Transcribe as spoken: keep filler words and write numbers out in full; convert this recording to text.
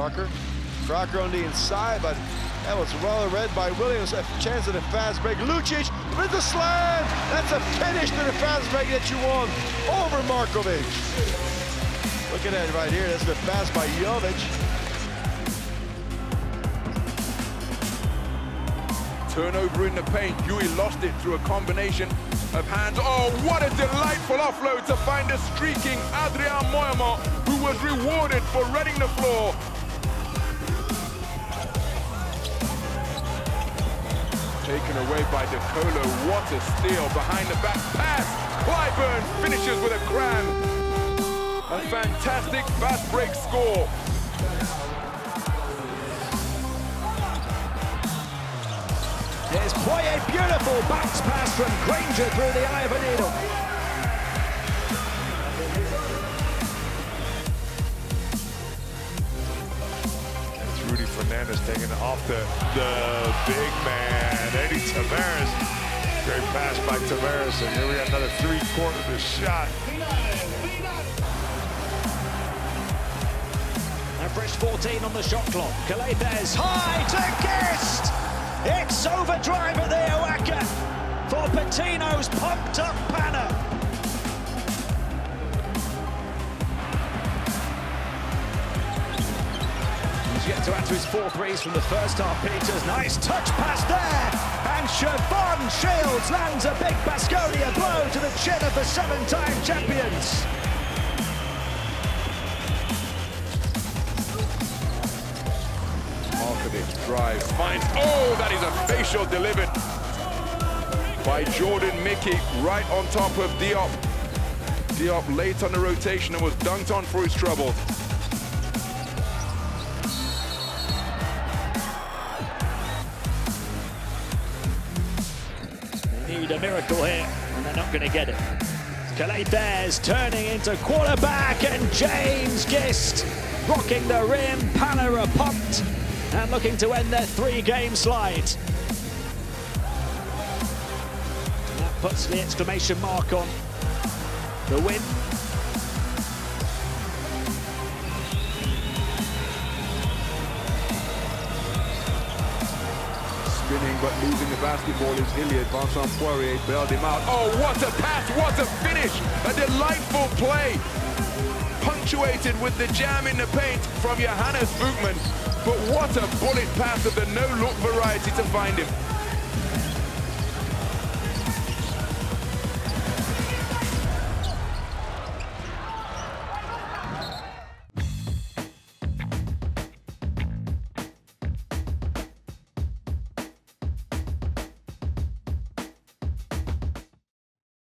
Crocker. Crocker on the inside, but that was well read by Williams. A chance at a fast break. Lucic with the slam. That's a finish to the fast break that you won over Markovic. Look at that right here. That's the pass by Jovic. Turnover in the paint. Huey lost it through a combination of hands. Oh, what a delightful offload to find a streaking Adrian Moyama, who was rewarded for reading the floor. Taken away by De Colo. What a steal behind the back pass. Clyburn finishes with a cram. A fantastic fast break score. There's Fourier, beautiful bounce pass from Granger through the eye of a needle. That's Rudy Fernandez taking off the, the big man, Edy Tavares. Great pass by Tavares, and here we got another three-quarter shot. A fresh fourteen on the shot clock. Kalei Bares high to Gist! It's overdrive at the Oaxaca for Patino's pumped-up Panna. He's yet to add to his four threes from the first half. Peters, nice touch pass there. And Siobhan Shields lands a big Bascari blow to the chin of the seven-time champions. Drive finds, oh, that is a facial delivered by Jordan Mickey right on top of Diop. Diop late on the rotation and was dunked on for his trouble. They need a miracle here and they're not going to get it. Kalei Bares turning into quarterback and James Gist rocking the rim. Panna are pumped and looking to end their three-game slide. And that puts the exclamation mark on the win. Spinning but losing the basketball is Iliad. Bonsant Fourier bailed him out. Oh, what a pass, what a finish! A delightful play, punctuated with the jam in the paint from Johannes Buchmann. But what a bullet pass of the no-look variety to find him.